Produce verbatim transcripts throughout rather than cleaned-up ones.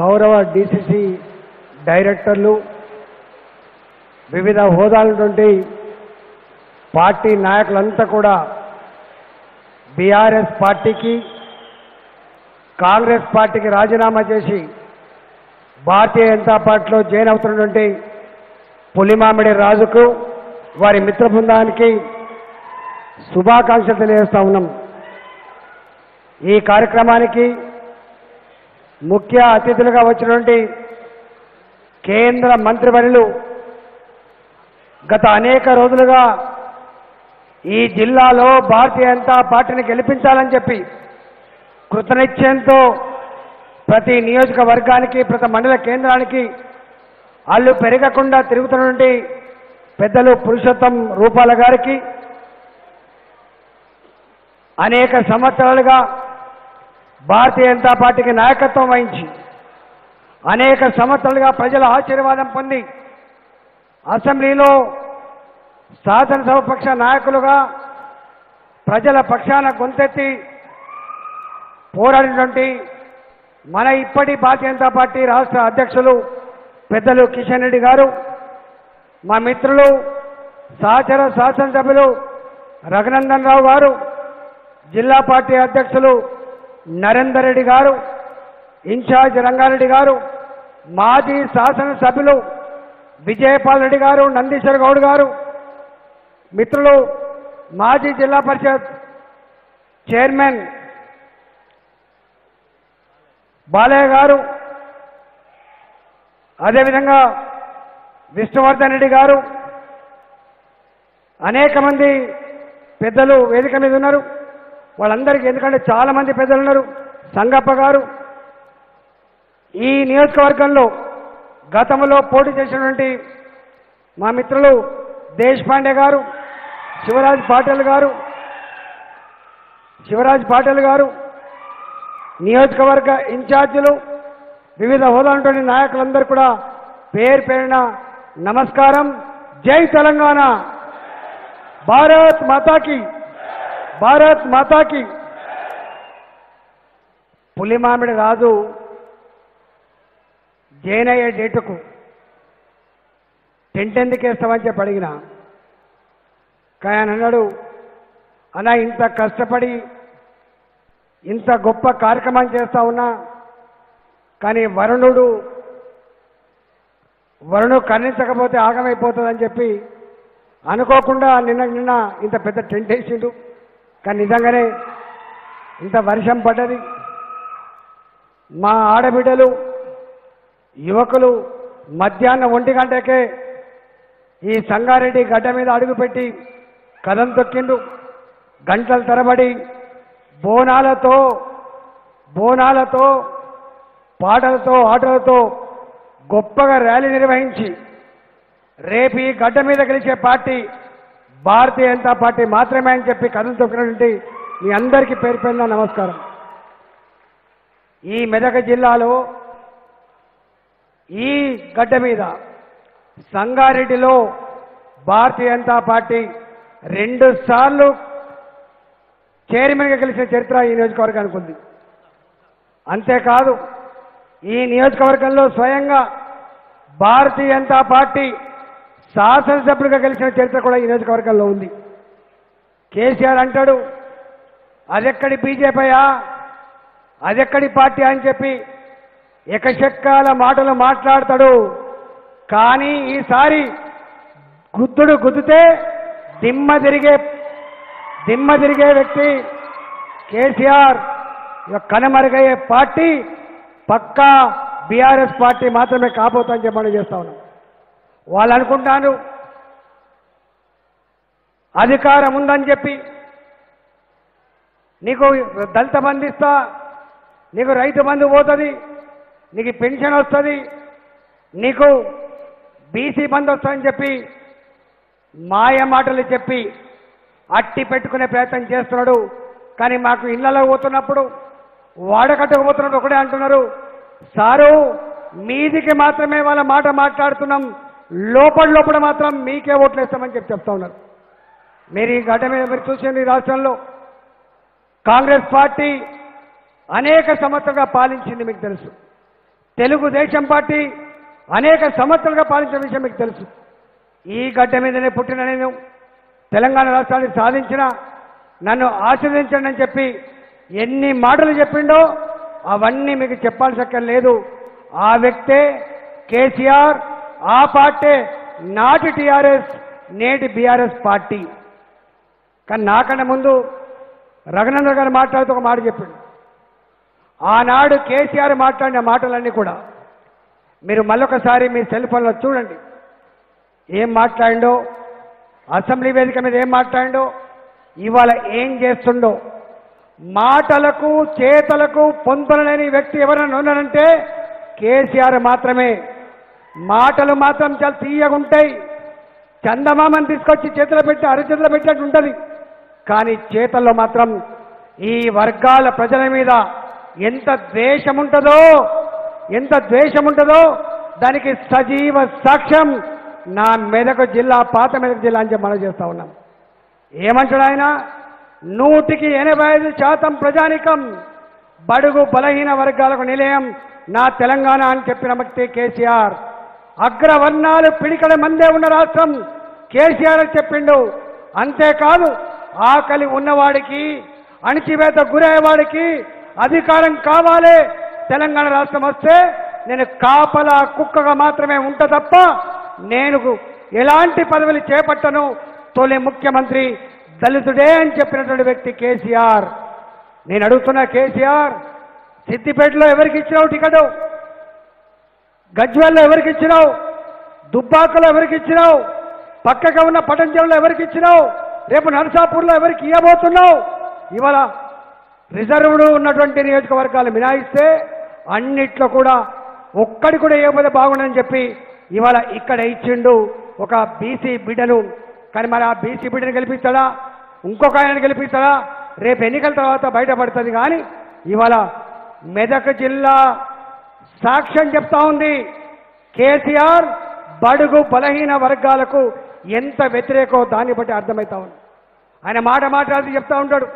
గౌరవ డిసిసి డైరెక్టర్లు వివిధ హోదాల నుండి పార్టీ నాయకులంతా కూడా బీఆర్ఎస్ పార్టీకి కాంగ్రెస్ పార్టీకి రాజీనామా చేసి భారతీయ జనతా పార్టీలో జాయిన్ అవుతున్నటువంటి పులిమామిడి రాజుకు వారి మిత్ర బృందానికి శుభాకాంక్షలు తెలియజేస్తా ఉన్నాం। ఈ కార్యక్రమానికి ముఖ్య అతిథులుగా వచ్చినటువంటి కేంద్ర మంత్రివర్యులు గత అనేక రోజులుగా ఈ జిల్లాలో భారతీయ జనతా పార్టీని గెలిపించాలని చెప్పి కృతనిశ్చయంతో ప్రతి నియోజకవర్గానికి ప్రతి మండల కేంద్రానికి అల్లు పెరగకుండా తిరుగుతున్నటువంటి పెద్దలు పురుషోత్తం రూపాల గారికి, అనేక సంవత్సరాలుగా భారతీయ జనతా పార్టీకి నాయకత్వం వహించి అనేక సంవత్సరాలుగా ప్రజల ఆశీర్వాదం పొంది అసెంబ్లీలో శాసనసభ పక్ష నాయకులుగా ప్రజల పక్షాన గొంతెత్తి పోరాడినటువంటి మన ఇప్పటి భారతీయ జనతా పార్టీ రాష్ట్ర అధ్యక్షులు పెద్దలు కిషన్ రెడ్డి గారు, మా మిత్రులు సహచర శాసనసభ్యులు రఘునందన్ రావు గారు, జిల్లా పార్టీ అధ్యక్షులు నరేందర్ రెడ్డి గారు, ఇన్ఛార్జ్ రంగారెడ్డి గారు, మాజీ శాసనసభ్యులు విజయపాల్ రెడ్డి గారు, నందీశ్వర్ గౌడ్ గారు, మిత్రులు మాజీ జిల్లా పరిషత్ చైర్మన్ బాలయ్య గారు, అదేవిధంగా విష్ణువర్ధన్ రెడ్డి గారు, అనేక మంది పెద్దలు వేదిక మీద ఉన్నారు। వాళ్ళందరికీ ఎందుకంటే చాలామంది పెద్దలు ఉన్నారు, సంగప్ప గారు। ఈ నియోజకవర్గంలో గతంలో పోటీ చేసినటువంటి మా మిత్రులు దేశపాండే గారు, శివరాజ్ పాటిల్ గారు శివరాజ్ పాటిల్ గారు నియోజకవర్గ ఇన్ఛార్జీలు, వివిధ హోదాలతోటి నాయకులందరూ కూడా పేరు పేరున నమస్కారం। జై తెలంగాణ, భారత్ మాతాకి, భారత్ మాతాకి। పులిమామిడి రాజు జాయిన్ అయ్యే డేటుకు టెంట్ ఎందుకు వేస్తామని చెప్పి అడిగినా కానీ ఆయన అన్నాడు, అలా ఇంత కష్టపడి ఇంత గొప్ప కార్యక్రమం చేస్తా ఉన్నా కానీ వరుణుడు వరుణుడు కన్నించకపోతే ఆగమైపోతుందని చెప్పి అనుకోకుండా నిన్న నిన్న ఇంత పెద్ద టెంట్ వేసిండు। కానీ నిజంగానే ఇంత వర్షం పడ్డది, మా ఆడబిడ్డలు యువకులు మధ్యాహ్నం ఒంటి గంటకే ఈ సంగారెడ్డి గడ్డ మీద అడుగుపెట్టి కదం తొక్కిండు। గంటల తరబడి బోనాలతో బోనాలతో పాటలతో ఆటలతో గొప్పగా ర్యాలీ నిర్వహించి రేపు ఈ గడ్డ మీద గెలిచే పార్టీ భారతీయ జనతా పార్టీ మాత్రమే అని చెప్పి కథలు తొక్కినటువంటి మీ అందరికీ పేరు పేరున నమస్కారం। ఈ మెదక్ జిల్లాలో ఈ గడ్డ మీద సంగారెడ్డిలో భారతీయ జనతా పార్టీ రెండు సార్లు చైర్మన్గా గెలిచిన చరిత్ర ఈ నియోజకవర్గానికి ఉంది। అంతేకాదు ఈ నియోజకవర్గంలో స్వయంగా భారతీయ జనతా పార్టీ శాసనసభ్యుడిగా గెలిచిన చరిత్ర కూడా ఈ నియోజకవర్గంలో ఉంది। కేసీఆర్ అంటాడు, అదెక్కడి బీజేపీయా, అదెక్కడి పార్టీ అని చెప్పి ఎకశక్కాల మాటలు మాట్లాడతాడు। కానీ ఈసారి గుద్దుడు గుద్దితే దిమ్మ తిరిగే దిమ్మ తిరిగే వ్యక్తి కేసీఆర్ కనుమరుగయ్యే పార్టీ పక్కా బీఆర్ఎస్ పార్టీ మాత్రమే కాబోతుందని చెప్పని చేస్తా ఉన్నాం। వాళ్ళు అనుకుంటాను అధికారం ఉందని చెప్పి నీకు దళిత బంధు ఇస్తా, నీకు రైతు బంధు పోతుంది, నీకు పెన్షన్ వస్తుంది, నీకు బీసీ బంధు వస్తుందని చెప్పి మాయ మాటలు చెప్పి అట్టి పెట్టుకునే ప్రయత్నం చేస్తున్నాడు। కానీ మాకు ఇళ్లలో పోతున్నప్పుడు వాడకట్టుకు పోతున్నప్పుడు ఒకడే అంటున్నారు, సారు మీదికి మాత్రమే వాళ్ళ మాట మాట్లాడుతున్నాం, లోపల లోపల మాత్రం మీకే ఓట్లు వేస్తామని చెప్పి చెప్తా ఉన్నారు। మీరు ఈ ఘటన మీద మీరు చూసారు, ఈ రాష్ట్రంలో కాంగ్రెస్ పార్టీ అనేక సంవత్సరాలుగా పాలించింది మీకు తెలుసు। తెలుగుదేశం పార్టీ అనేక సంవత్సరాలుగా పాలించిన విషయం మీకు తెలుసు। ఈ గడ్డ మీదనే పుట్టిన నేను తెలంగాణ రాష్ట్రాన్ని సాధించిన నన్ను ఆశీర్వదించండి అని చెప్పి ఎన్ని మాటలు చెప్పిండో అవన్నీ మీకు చెప్పాల్సక్కర్లేదు। ఆ వ్యక్తే కేసీఆర్, ఆ పార్టీ నాటి టీఆర్ఎస్ నేటి బీఆర్ఎస్ పార్టీ। కానీ నాకన్నా ముందు రఘునందన్ గారు మాట్లాడుతూ ఒక మాట చెప్పాడు। ఆనాడు కేసీఆర్ మాట్లాడిన మాటలన్నీ కూడా మీరు మళ్ళొకసారి మీ సెల్ ఫోన్లో చూడండి। ఏం మాట్లాడిండో, అసెంబ్లీ వేదిక మీద ఏం మాట్లాడిండో, ఇవాళ ఏం చేస్తుండో, మాటలకు చేతలకు పొందనలేని వ్యక్తి ఎవరైనా ఉన్నారంటే కేసీఆర్ మాత్రమే। మాటలు మాత్రం చాలా తీయగుంటాయి, చందమామని తీసుకొచ్చి చేతులు పెట్టి అరచేతులు పెట్టినట్టు ఉంటుంది, కానీ చేతల్లో మాత్రం ఈ వర్గాల ప్రజల మీద ఎంత ద్వేషం ఉంటుందో ఎంత ద్వేషం ఉంటుందో దానికి సజీవ సాక్ష్యం నా మెదక్ జిల్లా, పాత మెదక్ జిల్లా అని చెప్పి మనం చేస్తూ ఉన్నాం। ఏమంటాడు ఆయన, నూటికి ఎనభై ఐదు శాతం ప్రజానికం బడుగు బలహీన వర్గాలకు నిలయం నా తెలంగాణ అని చెప్పిన వ్యక్తి కేసీఆర్। అగ్రవర్ణాలు పిడికల మందే ఉన్న రాష్ట్రం కేసీఆర్ అని చెప్పిండు। అంతేకాదు ఆకలి ఉన్నవాడికి, అణిచివేత గురయ్యేవాడికి అధికారం కావాలి, తెలంగాణ రాష్ట్రం వస్తే నేను కాపలా కుక్కగా మాత్రమే ఉంటా తప్ప నేను ఎలాంటి పదవులు చేపట్టను, తొలి ముఖ్యమంత్రి దళితుడే అని చెప్పినటువంటి వ్యక్తి కేసీఆర్। నేను అడుగుతున్నా కేసీఆర్, సిద్దిపేటలో ఎవరికి ఇచ్చినావు టికెట్, గజ్వేల్లో ఎవరికి ఇచ్చినావు, దుబ్బాకలో ఎవరికి ఇచ్చినావు, పక్కగా ఉన్న పటంచెరులో ఎవరికి ఇచ్చినావు, రేపు నర్సాపూర్లో ఎవరికి ఇవ్వబోతున్నావు? ఇవాళ రిజర్వ్డ్ ఉన్నటువంటి నియోజకవర్గాలు మినాయిస్తే అన్నిట్లో కూడా ఒక్కడి కూడా ఏమైతే బాగుండని చెప్పి ఇవాళ ఇక్కడ ఇచ్చిండు ఒక బీసీ బిడ్డను। కానీ మరి ఆ బీసీ బిడ్డను గెలిపిస్తాడా, ఇంకొక ఆయన గెలిపిస్తాడా, రేపు ఎన్నికల తర్వాత బయటపడుతుంది। కానీ ఇవాళ మెదక్ జిల్లా సాక్ష్యం చెప్తా ఉంది, కేసీఆర్ బడుగు బలహీన వర్గాలకు ఎంత వ్యతిరేకో దాన్ని బట్టి అర్థమవుతా ఉంది। ఆయన మాట మాట్లాడి చెప్తా ఉంటాడు,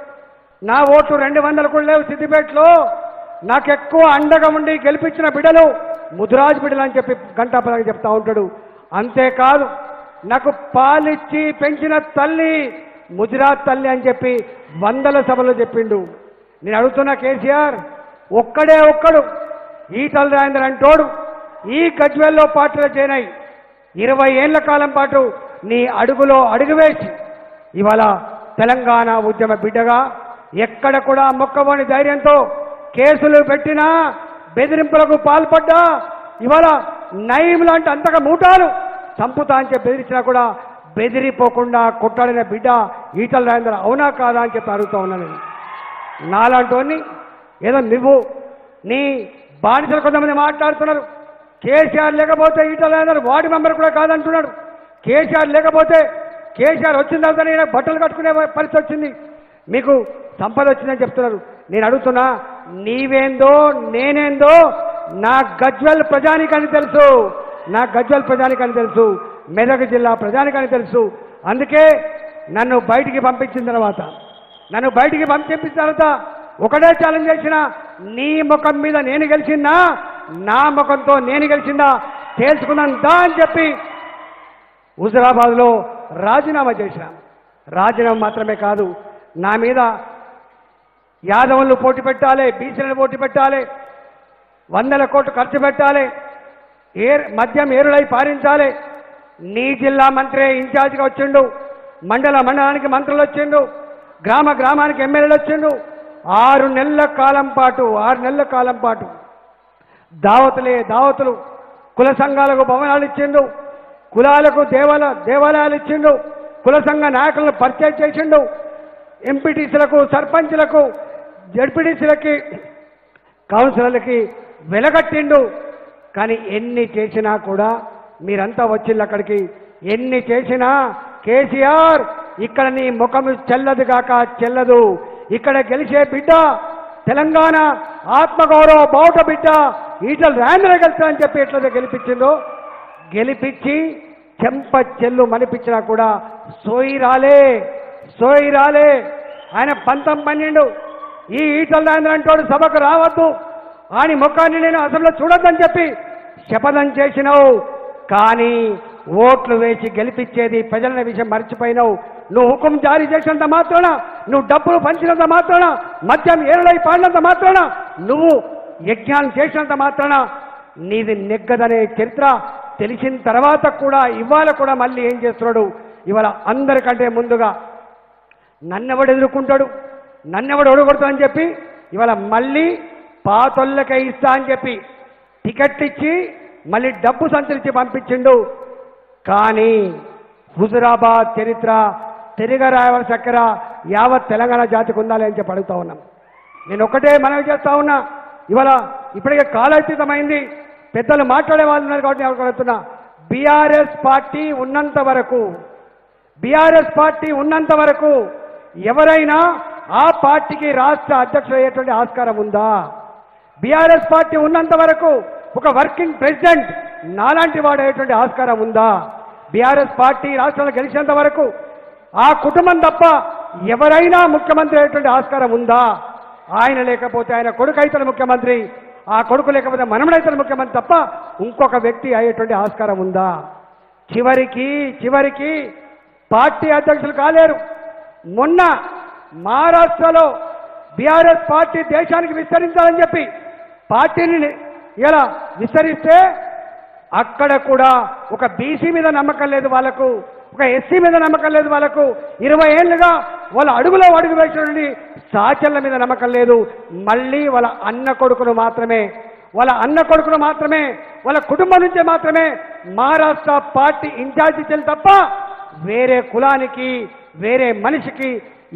నా ఓట్లు రెండు వందలు కూడా లేవు సిద్దిపేటలో, నాకు ఎక్కువ అండగా ఉండి గెలిపించిన బిడ్డలు ముదిరాజ్ బిడ్డలు అని చెప్పి గంటాపరంగా చెప్తా ఉంటాడు। అంతేకాదు నాకు పాలిచ్చి పెంచిన తల్లి ముదిరాజ్ తల్లి అని చెప్పి వందల సభలో చెప్పిండు। నేను అడుగుతున్నా కేసీఆర్, ఒక్కడే ఒక్కడు ఈటల రాజేందర్ అంటోడు ఈ గజ్వేల్లో పార్టీలో చేరాయి, ఇరవై ఏళ్ల కాలం పాటు నీ అడుగులో అడుగువేసి ఇవాళ తెలంగాణ ఉద్యమ బిడ్డగా ఎక్కడ కూడా మొక్కబోని ధైర్యంతో కేసులు పెట్టినా, బెదిరింపులకు పాల్పడ్డా, ఇవాళ నయం లాంటి అంతగా మూటాలు చంపుతా అని చెప్పి బెదిరించినా కూడా బెదిరిపోకుండా కొట్టాడిన బిడ్డ ఈటల రాజేందర్, అవునా కాదా అని చెప్పి అడుగుతా ఉన్నాను నేను। నాలాంటి ఏదో నువ్వు నీ బానిసలు కొంతమంది మాట్లాడుతున్నారు, కేసీఆర్ లేకపోతే ఈటల రాజేందర్ వార్డు మెంబర్ కూడా కాదంటున్నాడు, కేసీఆర్ లేకపోతే కేసీఆర్ వచ్చిన తర్వాత నేను బట్టలు కట్టుకునే పరిస్థితి వచ్చింది, మీకు సంపద వచ్చిందని చెప్తున్నారు। నేను అడుగుతున్నా, నీవేందో నేనేందో నా గజ్వేల్ ప్రజానికని తెలుసు, నా గజ్వేల్ ప్రజానికని తెలుసు, మెదక్ జిల్లా ప్రజానికని తెలుసు। అందుకే నన్ను బయటికి పంపించిన తర్వాత నన్ను బయటికి పంపించిన తర్వాత ఒకటే ఛాలెంజ్ చేసిన, నీ ముఖం మీద నేను గెలిచిందా, నా ముఖంతో నేను గెలిచిందా తేల్చుకున్నాను దా అని చెప్పి హుజరాబాద్లో రాజీనామా చేసిన। రాజీనామా మాత్రమే కాదు, నా మీద యాదవులను పోటీ పెట్టాలి, బీసీలను పోటీ పెట్టాలి, వందల కోట్లు ఖర్చు పెట్టాలి, ఏ మద్యం ఏరులై పారించాలి, నీ జిల్లా మంత్రి ఇన్ఛార్జ్గా వచ్చిండు, మండల మండలానికి మంత్రులు వచ్చిండు, గ్రామ గ్రామానికి ఎమ్మెల్యేలు వచ్చిండు। ఆరు నెలల కాలం పాటు ఆరు నెలల కాలం పాటు దావతులే దావతులు, కుల సంఘాలకు భవనాలు ఇచ్చిండు, కులాలకు దేవాల దేవాలయాలు ఇచ్చిండు, కుల సంఘ నాయకులను పరిచయం చేసిండు, ఎంపీటీసీలకు సర్పంచ్లకు జడ్పీటీసీలకి కౌన్సిలర్లకి వెలగట్టిండు। కానీ ఎన్ని చేసినా కూడా మీరంతా వచ్చిళ్ళు అక్కడికి, ఎన్ని చేసినా కేసీఆర్ ఇక్కడ నీ ముఖం చెల్లదు కాక చెల్లదు, ఇక్కడ గెలిచే బిడ్డ తెలంగాణ ఆత్మగౌరవ బావుట బిడ్డ ఈటల రాజేందర్ గెలుస్తానని చెప్పి ఎట్లయితే గెలిపించిందో, గెలిపించి చెంప చెల్లు మనిపించినా కూడా సోయి రాలే సోయి రాలే ఆయన పంతం పన్నెండు ఈ ఈటల రాజేందర్ అంటోడు సభకు రావద్దు, आनी मुखाने नैन असैम्ब्लीलो चूडొద్దని చెప్పి శపథం చేసినావు కానీ ఓట్లు వేసి గెలిపించేది ప్రజలనే విషయం మర్చిపోయినావు నువ్వు హుకుం జారీ చేసినంత మాత్రాన నువ్వు డబ్బులు పంచినంత మాత్రాన మధ్యం ఏరలై పాడినంత మాత్రాన నువ్వు యజ్ఞం చేసినంత మాత్రాన నీది నెగ్గదనే చరిత్ర తెలిసిన తర్వాత కూడా ఇవాల కూడా మళ్ళీ ఏం చేస్తాడు ఇవాల అందరికంటే ముందుగా నన్నెవడు ఎదుర్కొంటాడు నన్నెవడు ఓడగొడతాడని చెప్పి ఇవాల మళ్ళీ పాతొల్లకే ఇస్తా అని చెప్పి టికెట్ ఇచ్చి మళ్ళీ డబ్బు సంచరించి పంపించిండు కానీ హుజురాబాద్ చరిత్ర తిరగరాయవల చక్కెర యావత్ తెలంగాణ జాతికి ఉండాలి అని చెప్పి అడుగుతా ఉన్నాం నేను ఒకటే మనవి చేస్తా ఉన్నా ఇవాల ఇప్పటికే కాలాతీతమైంది పెద్దలు మాట్లాడే వాళ్ళు ఉన్నారు కాబట్టి నేను అడుగుతున్నా బీఆర్ఎస్ పార్టీ ఉన్నంత వరకు బీఆర్ఎస్ పార్టీ ఉన్నంత వరకు ఎవరైనా ఆ పార్టీకి రాష్ట్ర అధ్యక్షుడు అయ్యేటువంటి ఆస్కారం ఉందా బీఆర్ఎస్ పార్టీ ఉన్నంత వరకు ఒక వర్కింగ్ ప్రెసిడెంట్ నాలాంటి వాడు అయ్యేటువంటి ఆస్కారం ఉందా బీఆర్ఎస్ పార్టీ రాష్ట్రంలో గెలిచినంత వరకు ఆ కుటుంబం తప్ప ఎవరైనా ముఖ్యమంత్రి అయ్యేటువంటి ఆస్కారం ఉందా ఆయన లేకపోతే ఆయన కొడుకు అయితే ముఖ్యమంత్రి ఆ కొడుకు లేకపోతే మనమడైతే ముఖ్యమంత్రి తప్ప ఇంకొక వ్యక్తి అయ్యేటువంటి ఆస్కారం ఉందా చివరికి చివరికి పార్టీ అధ్యక్షులు కాలేరు మొన్న మహారాష్ట్రలో బీఆర్ఎస్ పార్టీ దేశానికి విస్తరించాలని చెప్పి పార్టీని ఇలా విస్తరిస్తే అక్కడ కూడా ఒక బీసీ మీద నమ్మకం లేదు వాళ్ళకు ఒక ఎస్సీ మీద నమ్మకం లేదు వాళ్ళకు ఇరవై ఏళ్ళుగా వాళ్ళ అడుగులో అడుగు వేసినటువంటి సాచర్ల మీద నమ్మకం లేదు మళ్ళీ వాళ్ళ అన్న కొడుకును మాత్రమే వాళ్ళ అన్న కొడుకును మాత్రమే వాళ్ళ కుటుంబం నుంచే మాత్రమే మహారాష్ట్ర పార్టీ ఇన్ఛార్జ్ ఇచ్చారు తప్ప వేరే కులానికి వేరే మనిషికి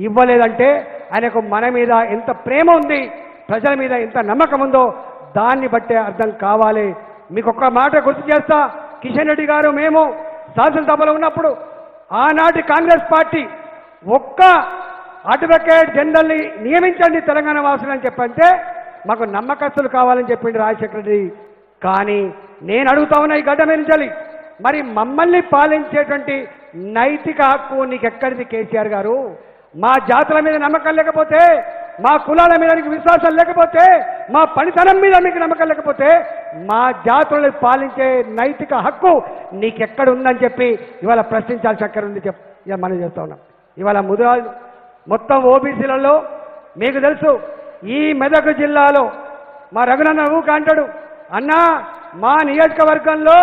ఇవ్వలేదంటే ఆయనకు మన మీద ఎంత ప్రేమ ఉంది ప్రజల మీద ఎంత నమ్మకం ఉందో దాన్ని బట్టే అర్థం కావాలి మీకు ఒక్క మాట గుర్తు చేస్తా కిషన్ రెడ్డి గారు మేము శాసనసభలో ఉన్నప్పుడు ఆనాటి కాంగ్రెస్ పార్టీ ఒక్క అడ్వకేట్ జనరల్ని నియమించండి తెలంగాణ వాసులు అని చెప్పంటే మాకు నమ్మకస్తులు కావాలని చెప్పింది రాజశేఖర రెడ్డి కానీ నేను అడుగుతా ఉన్నా ఈ గడ్డ మేనించాలి మరి మమ్మల్ని పాలించేటువంటి నైతిక హక్కు నీకు ఎక్కడిది కేసీఆర్ గారు మా జాతుల మీద నమ్మకం లేకపోతే మా కులాల మీద నీకు విశ్వాసం లేకపోతే మా పనితనం మీద మీకు నమ్మకం లేకపోతే మా జాతులను పాలించే నైతిక హక్కు నీకెక్కడ ఉందని చెప్పి ఇవాళ ప్రశ్నించాల్సిన అక్కడ ఉంది చెప్ మనం చేస్తా ఉన్నాం ఇవాళ ముదా మొత్తం ఓబీసీలలో మీకు తెలుసు ఈ మెదక్ జిల్లాలో మా రఘునందన్ ఊక అంటాడు అన్నా మా నియోజకవర్గంలో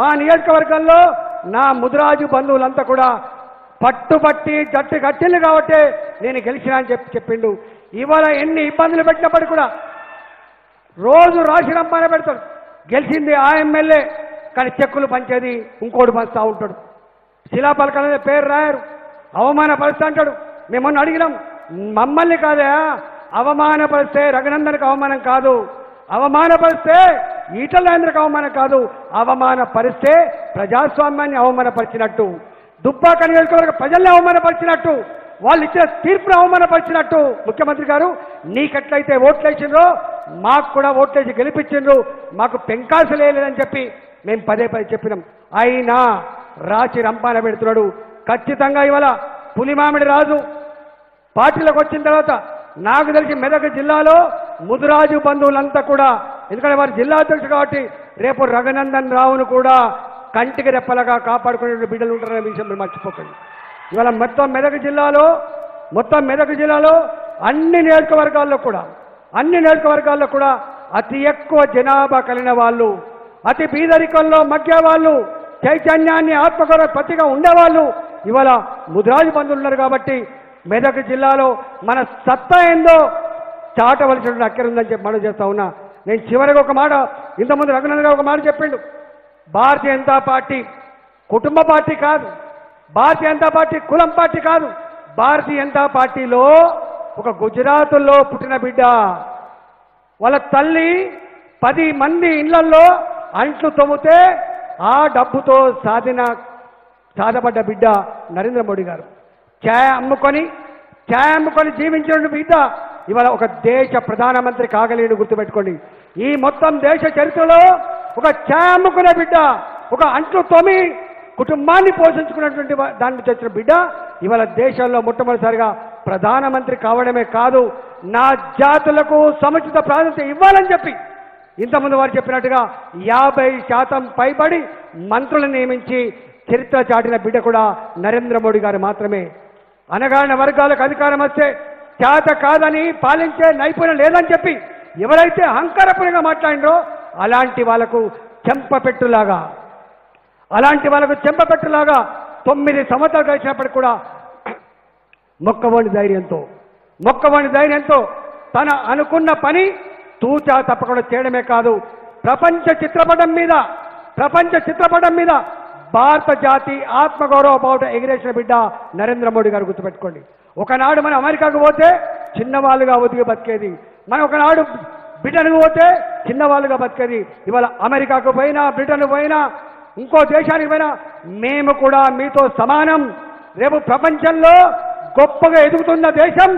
మా నియోజకవర్గంలో నా ముదిరాజు బంధువులంతా కూడా పట్టుబట్టి జట్టు కట్టిల్లు కాబట్టి నేను గెలిచినా అని చెప్పి చెప్పిండు ఇవాళ ఎన్ని ఇబ్బందులు పెట్టినప్పుడు కూడా రోజు రాశి రమ్మనే పెడతాడు గెలిచింది ఆ ఎమ్మెల్యే కానీ చెక్కులు పంచేది ఇంకోటి పంచుతూ ఉంటాడు శిలాపలకం అనే పేరు రాయరు అవమానపరుస్తా అంటాడు మేమన్న అడిగినాం మమ్మల్ని కాదా అవమానపరిస్తే రఘునందన్కి అవమానం కాదు అవమానపరిస్తే ఈటల రాజేందర్కి అవమానం కాదు అవమానపరిస్తే ప్రజాస్వామ్యాన్ని అవమానపరిచినట్టు దుబ్బాక నియోజకవర్గ ప్రజల్ని అవమానపరిచినట్టు వాళ్ళు ఇచ్చిన తీర్పును అవమానపరిచినట్టు ముఖ్యమంత్రి గారు నీకెట్లయితే ఓట్లేసిండ్రో మాకు కూడా ఓట్లేసి గెలిపించిండ్రు మాకు పెంకాసు లేదని చెప్పి మేము పదే పదే చెప్పినాం అయినా రాచి రంపాన పెడుతున్నాడు ఖచ్చితంగా ఇవాళ పులిమామిడి రాజు పార్టీలోకి వచ్చిన తర్వాత నాకు తెలిసి మెదక్ జిల్లాలో ముదిరాజు బంధువులంతా కూడా ఎందుకంటే వారి జిల్లా అధ్యక్షుడు కాబట్టి రేపు రఘునందన్ రావును కూడా కంటికి రెప్పలగా కాపాడుకునే బిడ్డలు ఉంటారనే విషయం మీరు మర్చిపోకండి ఇవాళ మొత్తం మెదక్ జిల్లాలో మొత్తం మెదక్ జిల్లాలో అన్ని నియోజకవర్గాల్లో కూడా అన్ని నియోజకవర్గాల్లో కూడా అతి ఎక్కువ జనాభా కలిగిన వాళ్ళు అతి బీదరికంలో మగ్గేవాళ్ళు చైతన్యాన్ని ఆత్మగౌరవ ప్రతిగా ఉండేవాళ్ళు ఇవాళ ముదిరాజు బంధువులు ఉన్నారు కాబట్టి మెదక్ జిల్లాలో మన సత్తా ఏందో చాటవలసినటువంటి అక్కడ ఉందని చెప్పి మనం చేస్తా ఉన్నా నేను చివరికి ఒక మాట ఇంతకుముందు రఘునందన్ గారు ఒక మాట చెప్పిండు భారతీయ జనతా పార్టీ కుటుంబ పార్టీ కాదు భారతీయ జనతా పార్టీ కులం పార్టీ కాదు భారతీయ జనతా పార్టీలో ఒక గుజరాత్లో పుట్టిన బిడ్డ వాళ్ళ తల్లి పది మంది ఇళ్లలో అంట్లు తొమ్మితే ఆ డబ్బుతో సాధిన సాధపడ్డ బిడ్డ నరేంద్ర మోడీ గారు ఛాయ అమ్ముకొని ఛాయ అమ్ముకొని జీవించిన బిడ్డ ఇవాళ ఒక దేశ ప్రధానమంత్రి కాగలేడు గుర్తుపెట్టుకోండి ఈ మొత్తం దేశ చరిత్రలో ఒక ఛాయ అమ్ముకునే బిడ్డ ఒక అంట్లు తోమి కుటుంబాన్ని పోషించుకున్నటువంటి దాని నుంచి వచ్చిన బిడ్డ ఇవాళ దేశంలో మొట్టమొదటిసారిగా ప్రధానమంత్రి కావడమే కాదు నా జాతులకు సముచిత ప్రాధాన్యత ఇవ్వాలని చెప్పి ఇంతమంది వారు చెప్పినట్టుగా యాభై శాతం పైబడి మంత్రులను నియమించి చరిత్ర చాటిన బిడ్డ కూడా నరేంద్ర మోడీ గారు మాత్రమే. అనగారిన వర్గాలకు అధికారం వస్తే చేత కాదని పాలించే నైపుణ్యం లేదని చెప్పి ఎవరైతే అహంకారపరంగా మాట్లాడినో అలాంటి వాళ్లకు చెంపపెట్టులాగా అలాంటి వాళ్లకు చెంపపెట్టులాగా తొమ్మిది సంవత్సరాలు గడిచినప్పటికీ కూడా మొక్కవోని ధైర్యంతో మొక్కవోని ధైర్యంతో తన అనుకున్న పని తూచా తప్పకుండా చేయడమే కాదు, ప్రపంచ చిత్రపటం మీద ప్రపంచ చిత్రపటం మీద భారత జాతి ఆత్మగౌరవ బావుట ఎగిరేసిన బిడ్డ నరేంద్ర మోడీ గారు. గుర్తుపెట్టుకోండి, ఒకనాడు మనం అమెరికాకు పోతే చిన్నవాళ్ళుగా ఒదిగి బతికేది, మనం ఒకనాడు బ్రిటన్కు పోతే చిన్నవాళ్ళుగా బతికేది. ఇవాళ అమెరికాకు పోయినా బ్రిటన్ పోయినా ఇంకో దేశానికి పోయినా మేము కూడా మీతో సమానం. రేపు ప్రపంచంలో గొప్పగా ఎదుగుతున్న దేశం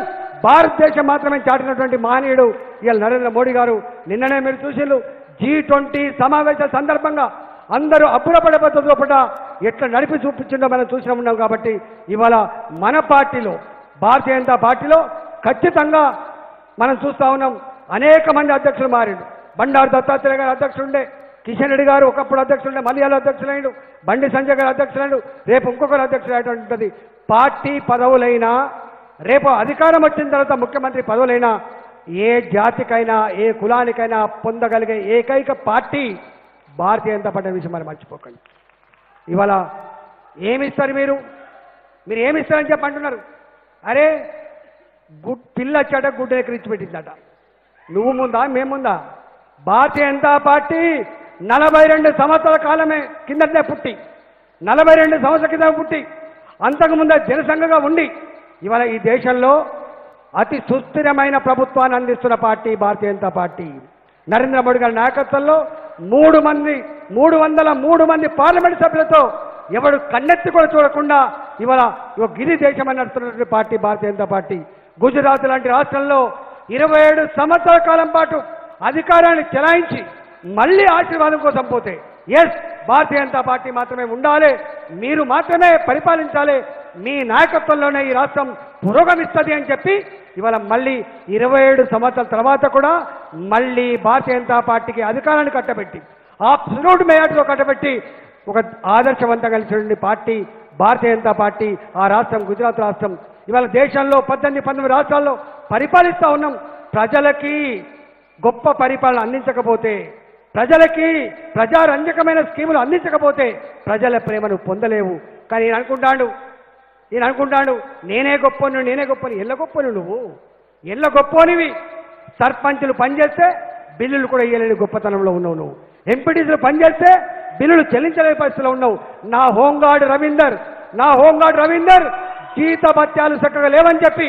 భారతదేశం మాత్రమే చాటినటువంటి మానవుడు ఇవాళ నరేంద్ర మోడీ గారు. నిన్ననే మీరు చూసిళ్ళు జీ ట్వంటీ సమావేశ సందర్భంగా అందరూ అప్పుడపడే పద్ధతిలో పట ఎట్లా నడిపి చూపించిందో మనం చూసినా ఉన్నాం. కాబట్టి ఇవాళ మన పార్టీలో భారతీయ జనతా పార్టీలో ఖచ్చితంగా మనం చూస్తూ ఉన్నాం అనేక మంది అధ్యక్షులు మారిండు. బండారు దత్తాత్రేయ గారు అధ్యక్షులుండే, కిషన్ రెడ్డి గారు ఒకప్పుడు అధ్యక్షులుండే మలయాళ అధ్యక్షులైండు, బండి సంజయ్ గారు అధ్యక్షులైండు, రేపు ఇంకొకరు అధ్యక్షులు అయ్యేటువంటి పార్టీ పదవులైనా రేపు అధికారం వచ్చిన తర్వాత ముఖ్యమంత్రి పదవులైనా ఏ జాతికైనా ఏ కులానికైనా పొందగలిగే ఏకైక పార్టీ భారతీయ జనతా పార్టీ విషయం మరి మర్చిపోకండి. ఇవాళ ఏమిస్తారు మీరు మీరు ఏమిస్తారని చెప్పి అంటున్నారు. అరే గుడ్ పిల్ల వచ్చాట గుడ్డ ఎక్కరించి పెట్టిందట, నువ్వు ముందా మేము ముందా? భారతీయ జనతా పార్టీ నలభై రెండు సంవత్సరాల కాలమే కిందనే పుట్టి నలభై రెండు సంవత్సరాల కింద పుట్టి అంతకుముందే జనసంఘగా ఉండి ఇవాళ ఈ దేశంలో అతి సుస్థిరమైన ప్రభుత్వాన్ని అందిస్తున్న పార్టీ భారతీయ జనతా పార్టీ. నరేంద్ర మోడీ గారి నాయకత్వంలో మూడు మంది మూడు వందల మూడు మంది పార్లమెంట్ సభ్యులతో ఎవడు కన్నెత్తి కూడా చూడకుండా ఇవాళ ఒక గిరి దేశం అని నడుస్తున్నటువంటి పార్టీ భారతీయ జనతా పార్టీ. గుజరాత్ లాంటి రాష్ట్రంలో ఇరవై ఏడు సంవత్సరాల కాలం పాటు అధికారాన్ని చెలాయించి మళ్ళీ ఆశీర్వాదం కోసం పోతే ఎస్ భారతీయ జనతా పార్టీ మాత్రమే ఉండాలి, మీరు మాత్రమే పరిపాలించాలి, మీ నాయకత్వంలోనే ఈ రాష్ట్రం పురోగమిస్తుంది అని చెప్పి ఇవాళ మళ్ళీ ఇరవై ఏడు సంవత్సరాల తర్వాత కూడా మళ్ళీ భారతీయ జనతా పార్టీకి అధికారాన్ని కట్టబెట్టి అబ్సల్యూట్ మెజార్టీలో కట్టబెట్టి ఒక ఆదర్శవంతంగా కలిసినటువంటి పార్టీ భారతీయ జనతా పార్టీ ఆ రాష్ట్రం గుజరాత్ రాష్ట్రం. ఇవాళ దేశంలో పద్దెనిమిది పంతొమ్మిది రాష్ట్రాల్లో పరిపాలిస్తూ ఉన్నాం. ప్రజలకి గొప్ప పరిపాలన అందించకపోతే, ప్రజలకి ప్రజారంజకమైన స్కీములు అందించకపోతే ప్రజల ప్రేమను పొందలేవు. కానీ నేను అనుకుంటాను నేను అనుకుంటాను నేనే గొప్పను నేనే గొప్పని ఎల్ల గొప్పను నువ్వు ఎల్ల గొప్పనివి. సర్పంచులు పనిచేస్తే బిల్లులు కూడా ఇవ్వలేని గొప్పతనంలో ఉన్నావు నువ్వు. ఎంపీటీసీలు పనిచేస్తే బిల్లులు చెల్లించలేని పరిస్థితిలో ఉన్నావు. నా హోంగార్డ్ రవీందర్ నా హోంగార్డ్ రవీందర్ జీత భత్యాలు చక్కగా లేవని చెప్పి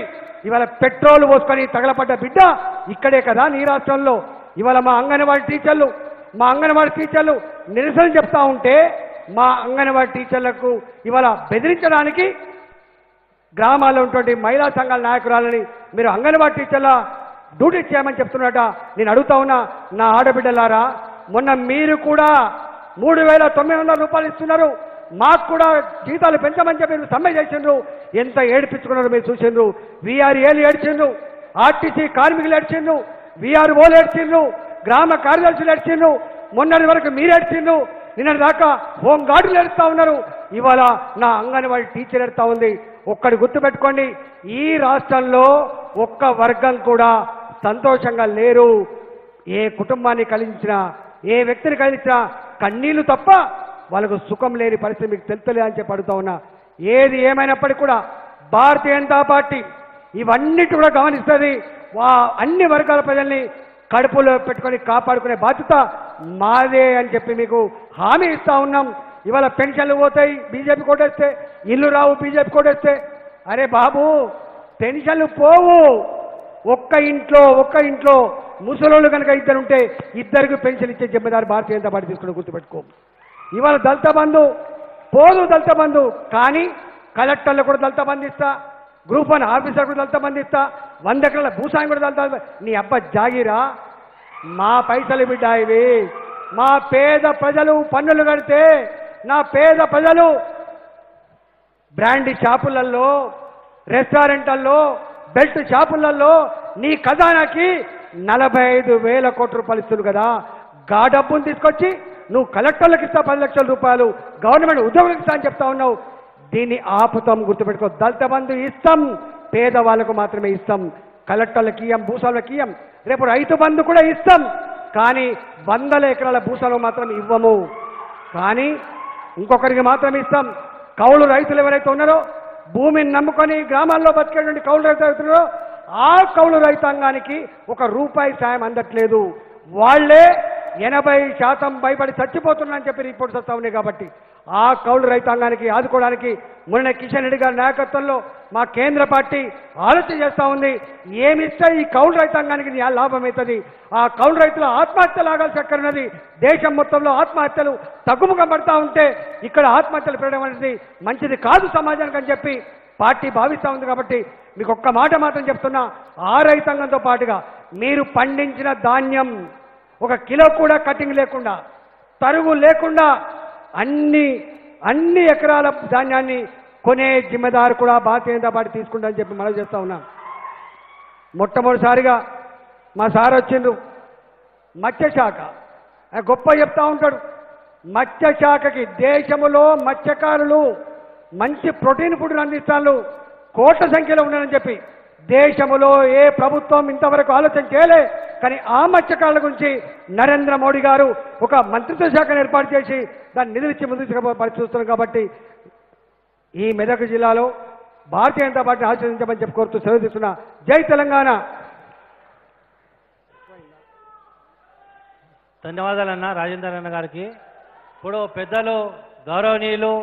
ఇవాళ పెట్రోల్ పోసుకొని తగలపడ్డ బిడ్డ ఇక్కడే కదా నీ రాష్ట్రంలో. ఇవాళ మా అంగన్వాడీ టీచర్లు మా అంగన్వాడీ టీచర్లు నిరసన చెప్తా ఉంటే మా అంగన్వాడీ టీచర్లకు ఇవాళ బెదిరించడానికి గ్రామాల్లో ఉన్నటువంటి మహిళా సంఘాల నాయకురాలని మీరు అంగన్వాడీ టీచర్ల డ్యూటీ చేయమని చెప్తున్నట. నేను అడుగుతా ఉన్నా నా ఆడబిడ్డలారా, మొన్న మీరు కూడా మూడు వేల తొమ్మిది వందల రూపాయలు ఇస్తున్నారు, మాకు కూడా జీతాలు పెంచమని చెప్పి మీరు సమ్మె చేసిండ్రు. ఎంత ఏడిపించుకున్నారు మీరు చూసిండ్రు. వీఆర్ఏలు ఏడ్చిండ్రు, ఆర్టీసీ కార్మికులు ఏడ్చిండ్రు, వీఆర్ఓలు ఏడ్చిండ్రు, గ్రామ కార్యదర్శులు ఏడ్చిండ్రు, మొన్నటి వరకు మీరు ఏడ్చిండ్రు, నిన్నటి దాకా హోంగార్డులు ఏడుస్తూ ఉన్నారు, ఇవాళ నా అంగన్వాడీ టీచర్ ఏడుస్తూ ఉంది. ఒక్కడి గుర్తుపెట్టుకోండి, ఈ రాష్ట్రంలో ఒక్క వర్గం కూడా సంతోషంగా లేరు. ఏ కుటుంబాన్ని కలిగించినా ఏ వ్యక్తిని కలిగించినా కన్నీళ్లు తప్ప వాళ్ళకు సుఖం లేని పరిస్థితి మీకు తెలుస్తలే అని చెప్పి అడుగుతా ఉన్నా. ఏది ఏమైనప్పటికీ కూడా భారతీయ జనతా పార్టీ ఇవన్నిటి కూడా గమనిస్తుంది. వా అన్ని వర్గాల ప్రజల్ని కడుపులో పెట్టుకొని కాపాడుకునే బాధ్యత మాదే అని చెప్పి మీకు హామీ ఇస్తూ ఉన్నాం. ఇవాళ పెన్షన్లు పోతాయి బీజేపీ కోటేస్తే, ఇల్లు రావు బీజేపీ కోటేస్తే. అరే బాబు, పెన్షన్లు పోవు. ఒక్క ఇంట్లో ఒక్క ఇంట్లో ముసలోళ్ళు కనుక ఇద్దరుంటే ఇద్దరికి పెన్షన్ ఇచ్చే జిమ్మెదారు భారతీయ జనతా పార్టీ తీసుకుని గుర్తుపెట్టుకో. ఇవాళ దళిత బంధు పోదు, దళిత బంధు కానీ కలెక్టర్లు కూడా దళిత బంధిస్తా, గ్రూప్ వన్ ఆఫీసర్ కూడా దళిత బంధిస్తా, వంద ఎకరాల భూసాయం కూడా దళిత. నీ అబ్బ జాగిరా, మా పైసలు బిడ్డ ఇవి. మా పేద ప్రజలు పన్నులు కడితే, నా పేద ప్రజలు బ్రాండ్ షాపులలో, రెస్టారెంట్లలో, బెల్ట్ షాపులలో, नी खजाना की నలభై ఐదు వేల కోట్ల రూపాయలు ఇస్తారు కదా, గా డబ్బును తీసుకొచ్చి నువ్వు కలెక్టర్లకు ఇస్తా పది లక్షల రూపాయలు, గవర్నమెంట్ ఉద్యోగులకు ఇస్తా అని చెప్తా ఉన్నావు. దీన్ని ఆపుతాం, గుర్తుపెట్టుకో. దళిత బంధు ఇస్తాం, పేదవాళ్ళకు మాత్రమే ఇస్తాం, కలెక్టర్లకు ఇయ్యం, భూసాలకు ఇయ్యం. రేపు రైతు బంధు కూడా ఇస్తాం, కానీ వందల ఎకరాల భూసాలు మాత్రం ఇవ్వము, కానీ ఇంకొకరికి మాత్రమే ఇస్తాం. కౌలు రైతులు ఎవరైతే ఉన్నారో, భూమిని నమ్ముకొని గ్రామాల్లో బతికేటువంటి కౌలు రైతులు అవుతున్నారో, ఆ కౌలు రైతాంగానికి ఒక రూపాయి సాయం అందట్లేదు. వాళ్లే ఎనభై శాతం భయపడి చచ్చిపోతున్నారని చెప్పి రిపోర్ట్స్ వస్తా ఉన్నాయి. కాబట్టి ఆ కౌలు రైతాంగానికి ఆదుకోవడానికి మొన్న కిషన్ రెడ్డి గారి నాయకత్వంలో మా కేంద్ర పార్టీ ఆలోచన చేస్తూ ఉంది, ఏమిస్తే ఈ కౌలు రైతాంగానికి లాభం అవుతుంది, ఆ కౌలు రైతుల ఆత్మహత్యలు ఆగాల్సి అక్కడున్నది. దేశం మొత్తంలో ఆత్మహత్యలు తగ్గుముఖం పడతా ఉంటే ఇక్కడ ఆత్మహత్యలు పెరగడం అనేది మంచిది కాదు సమాజానికి అని చెప్పి పార్టీ భావిస్తూ ఉంది. కాబట్టి మీకు ఒక్క మాట మాత్రం చెప్తున్నా, ఆ రైతాంగంతో పాటుగా మీరు పండించిన ధాన్యం ఒక కిలో కూడా కటింగ్ లేకుండా, తరుగు లేకుండా అన్ని అన్ని ఎకరాల ధాన్యాన్ని కొనే జిమ్మెదారు కూడా భారతీయ జనతా పార్టీ తీసుకుంటా అని చెప్పి మనం చేస్తా ఉన్నాం. మొట్టమొదటిసారిగా మా సార్ వచ్చిండ్రు, మత్స్యశాఖ గొప్ప చెప్తా ఉంటాడు. మత్స్యశాఖకి దేశంలో మత్స్యకారులు మంచి ప్రోటీన్ ఫుడ్ను అందిస్తాను, కోట్ల సంఖ్యలో ఉన్నానని చెప్పి దేశంలో ఏ ప్రభుత్వం ఇంతవరకు ఆలోచన చేయలే. కానీ ఆ మత్స్యకారుల గురించి నరేంద్ర మోడీ గారు ఒక మంత్రిత్వ శాఖను ఏర్పాటు చేసి దాన్ని నిధులిచ్చి ముందుకు పరిచూస్తున్నాం. కాబట్టి ఈ మెదక్ జిల్లాలో భారతీయ జనతా పార్టీని ఆశీర్వదించమని చెప్పి కోరుతూ సెలవు తీసుకున్నా. జై తెలంగాణ. ధన్యవాదాలన్న రాజేందర్ అన్న గారికి. ఇప్పుడు పెద్దలు గౌరవనీయులు